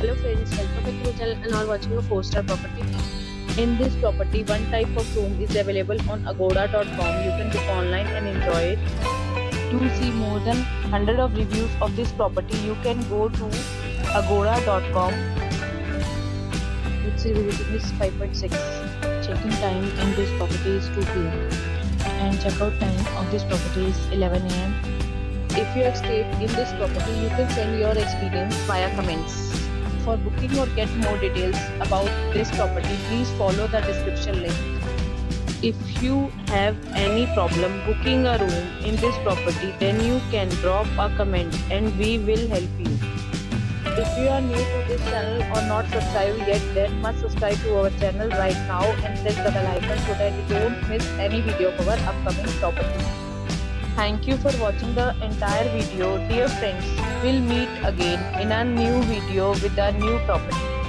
Hello friends, welcome back to my channel and are watching a 4-star property. In this property, one type of room is available on Agoda.com. You can book online and enjoy it. To see more than 100 of reviews of this property, you can go to Agoda.com. Its review rating is 5.6. Check-in time in this property is 2 p.m. and check-out time of this property is 11 a.m. If you have stayed in this property, you can send your experience via comments. For booking or get more details about this property, please follow the description link. If you have any problem booking a room in this property, then you can drop a comment and we will help you. If you are new to this channel or not subscribed yet, then must subscribe to our channel right now and press the bell icon so that you don't miss any video of our upcoming property. Thank you for watching the entire video. Dear friends, we'll meet again in a new video with a new property.